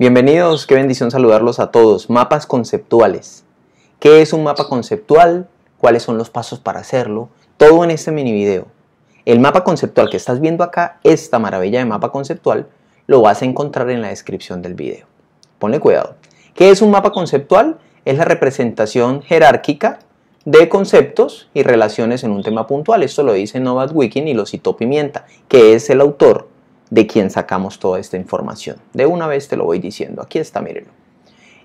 Bienvenidos, qué bendición saludarlos a todos. Mapas conceptuales. ¿Qué es un mapa conceptual? ¿Cuáles son los pasos para hacerlo? Todo en este mini video. El mapa conceptual que estás viendo acá, esta maravilla de mapa conceptual, lo vas a encontrar en la descripción del video. Ponle cuidado. ¿Qué es un mapa conceptual? Es la representación jerárquica de conceptos y relaciones en un tema puntual. Esto lo dice Novak y lo citó Pimienta, que es el autor de quien sacamos toda esta información. De una vez te lo voy diciendo. Aquí está, mírenlo.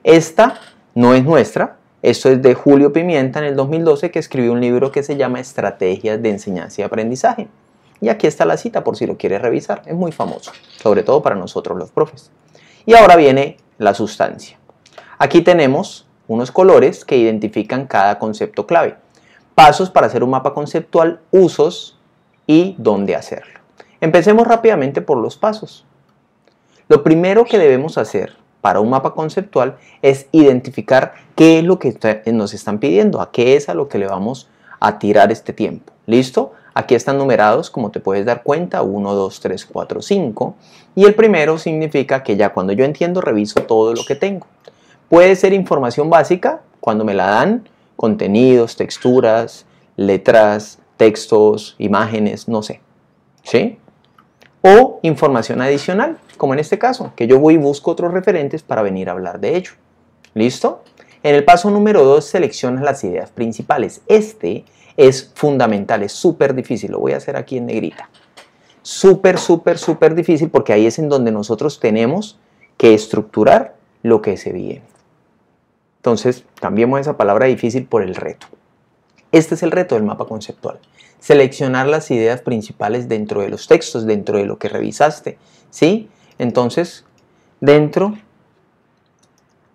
Esta no es nuestra. Esto es de Julio Pimienta en el 2012, que escribió un libro que se llama Estrategias de Enseñanza y Aprendizaje. Y aquí está la cita por si lo quieres revisar. Es muy famoso, sobre todo para nosotros los profes. Y ahora viene la sustancia. Aquí tenemos unos colores que identifican cada concepto clave. Pasos para hacer un mapa conceptual, usos y dónde hacerlo. Empecemos rápidamente por los pasos. Lo primero que debemos hacer para un mapa conceptual es identificar qué es lo que nos están pidiendo, a qué es a lo que le vamos a tirar este tiempo. ¿Listo? Aquí están numerados, como te puedes dar cuenta, 1, 2, 3, 4, 5. Y el primero significa que ya cuando yo entiendo, reviso todo lo que tengo. Puede ser información básica, cuando me la dan, contenidos, texturas, letras, textos, imágenes, no sé. ¿Sí? O información adicional, como en este caso, que yo voy y busco otros referentes para venir a hablar de ello. ¿Listo? En el paso número 2 seleccionas las ideas principales. Este es fundamental, es súper difícil. Lo voy a hacer aquí en negrita. Súper difícil, porque ahí es en donde nosotros tenemos que estructurar lo que se viene. Entonces, cambiemos esa palabra difícil por el reto. Este es el reto del mapa conceptual. Seleccionar las ideas principales dentro de los textos, dentro de lo que revisaste, ¿sí? Entonces, dentro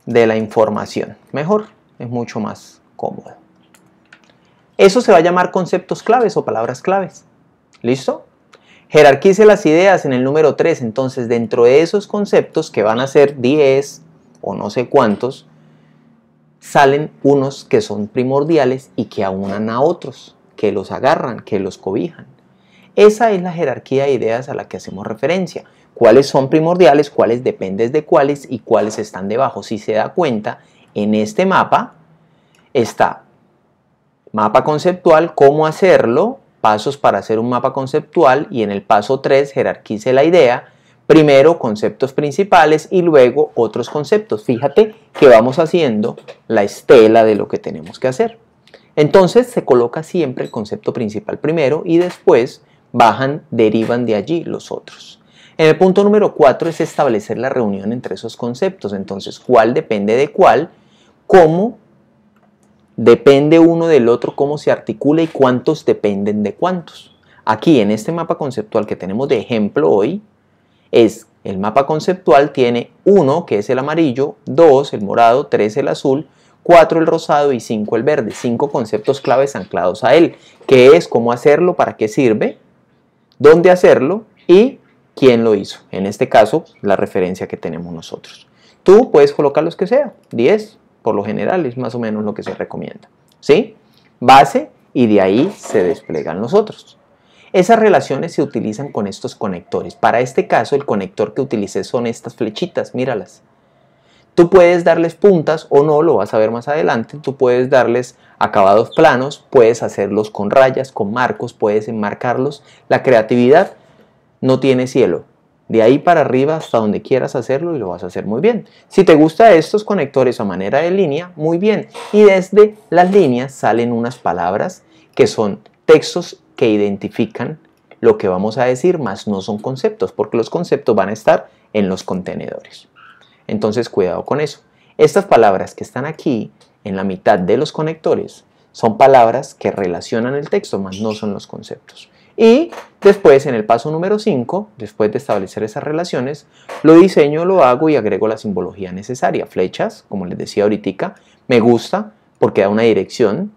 de la información. Mejor, es mucho más cómodo. Eso se va a llamar conceptos claves o palabras claves. ¿Listo? Jerarquice las ideas en el número 3. Entonces, dentro de esos conceptos, que van a ser 10 o no sé cuántos, salen unos que son primordiales y que aunan a otros, que los agarran, que los cobijan. Esa es la jerarquía de ideas a la que hacemos referencia. ¿Cuáles son primordiales? ¿Cuáles dependes de cuáles? ¿Y cuáles están debajo? Si se da cuenta, en este mapa está mapa conceptual, cómo hacerlo, pasos para hacer un mapa conceptual, y en el paso 3 jerarquice la idea. Primero conceptos principales y luego otros conceptos. Fíjate que vamos haciendo la estela de lo que tenemos que hacer. Entonces se coloca siempre el concepto principal primero y después bajan, derivan de allí los otros. En el punto número 4 es establecer la reunión entre esos conceptos. Entonces, ¿cuál depende de cuál? ¿Cómo depende uno del otro? ¿Cómo se articula? ¿Y cuántos dependen de cuántos? Aquí en este mapa conceptual que tenemos de ejemplo hoy, el mapa conceptual tiene 1, que es el amarillo, 2, el morado, 3, el azul, 4, el rosado y 5, el verde. 5 conceptos claves anclados a él, que es cómo hacerlo, para qué sirve, dónde hacerlo y quién lo hizo. En este caso, la referencia que tenemos nosotros. Tú puedes colocar los que sea, 10, por lo general es más o menos lo que se recomienda. ¿Sí? Base, y de ahí se desplegan los otros. Esas relaciones se utilizan con estos conectores. Para este caso, el conector que utilicé son estas flechitas, míralas. Tú puedes darles puntas o no, lo vas a ver más adelante. Tú puedes darles acabados planos, puedes hacerlos con rayas, con marcos, puedes enmarcarlos. La creatividad no tiene cielo. De ahí para arriba hasta donde quieras hacerlo y lo vas a hacer muy bien. Si te gustan estos conectores a manera de línea, muy bien. Y desde las líneas salen unas palabras que son textos que identifican lo que vamos a decir, más no son conceptos, porque los conceptos van a estar en los contenedores. Entonces, cuidado con eso. Estas palabras que están aquí, en la mitad de los conectores, son palabras que relacionan el texto, más no son los conceptos. Y después, en el paso número 5, después de establecer esas relaciones, lo diseño, lo hago y agrego la simbología necesaria. Flechas, como les decía ahorita, me gusta porque da una dirección.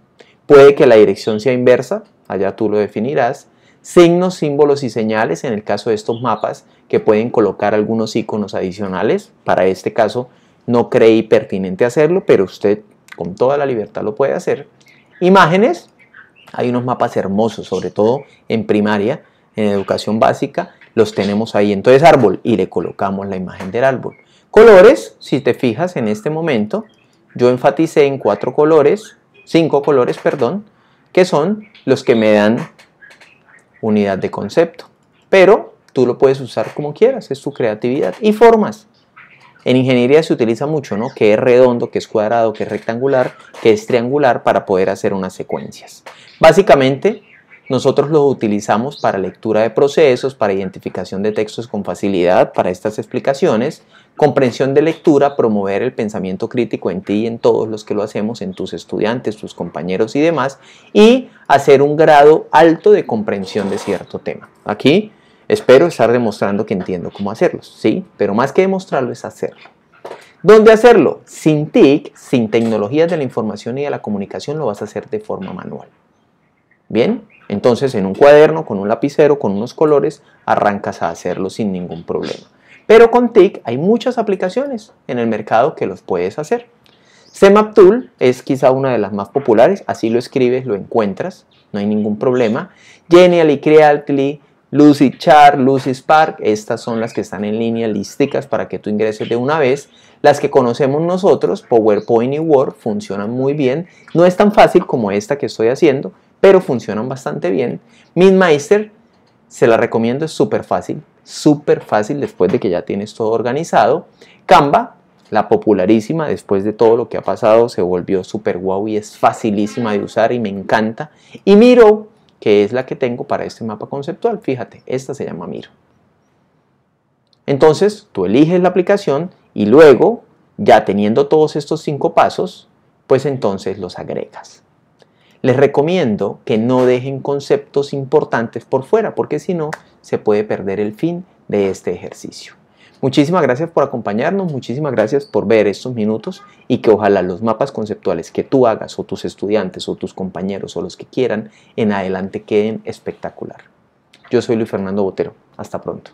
Puede que la dirección sea inversa, allá tú lo definirás. Signos, símbolos y señales, en el caso de estos mapas, que pueden colocar algunos iconos adicionales. Para este caso no creí pertinente hacerlo, pero usted con toda la libertad lo puede hacer. Imágenes, hay unos mapas hermosos, sobre todo en primaria, en educación básica, los tenemos ahí. Entonces árbol, y le colocamos la imagen del árbol. Colores, si te fijas en este momento, yo enfaticé en 5 colores, perdón, que son los que me dan unidad de concepto. Pero tú lo puedes usar como quieras, es tu creatividad. Y formas. En ingeniería se utiliza mucho, ¿no? Que es redondo, que es cuadrado, que es rectangular, que es triangular, para poder hacer unas secuencias. Básicamente, nosotros los utilizamos para lectura de procesos, para identificación de textos con facilidad, para estas explicaciones, comprensión de lectura, promover el pensamiento crítico en ti y en todos los que lo hacemos, en tus estudiantes, tus compañeros y demás, y hacer un grado alto de comprensión de cierto tema. Aquí espero estar demostrando que entiendo cómo hacerlos, ¿sí? Pero más que demostrarlo es hacerlo. ¿Dónde hacerlo? Sin TIC, sin tecnologías de la información y de la comunicación, lo vas a hacer de forma manual. ¿Bien? Entonces, en un cuaderno, con un lapicero, con unos colores, arrancas a hacerlo sin ningún problema. Pero con TIC hay muchas aplicaciones en el mercado que los puedes hacer. Cmap Tool es quizá una de las más populares, así lo escribes, lo encuentras, no hay ningún problema. Genially, Creately, Lucid Char, Lucid Spark, estas son las que están en línea, listicas para que tú ingreses de una vez. Las que conocemos nosotros, PowerPoint y Word, funcionan muy bien. No es tan fácil como esta que estoy haciendo, pero funcionan bastante bien. MindMeister, se la recomiendo, es súper fácil después de que ya tienes todo organizado. Canva, la popularísima, después de todo lo que ha pasado, se volvió súper guau y es facilísima de usar y me encanta. Y Miro, que es la que tengo para este mapa conceptual. Fíjate, esta se llama Miro. Entonces, tú eliges la aplicación y luego, ya teniendo todos estos 5 pasos, pues entonces los agregas. Les recomiendo que no dejen conceptos importantes por fuera, porque si no, se puede perder el fin de este ejercicio. Muchísimas gracias por acompañarnos, muchísimas gracias por ver estos minutos y que ojalá los mapas conceptuales que tú hagas o tus estudiantes o tus compañeros o los que quieran en adelante queden espectacular. Yo soy Luis Fernando Botero. Hasta pronto.